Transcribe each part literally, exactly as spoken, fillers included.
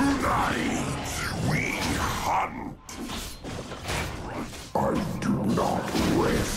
Tonight, we hunt. I do not rest.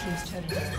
Please turn it.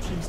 Team's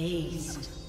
Aced.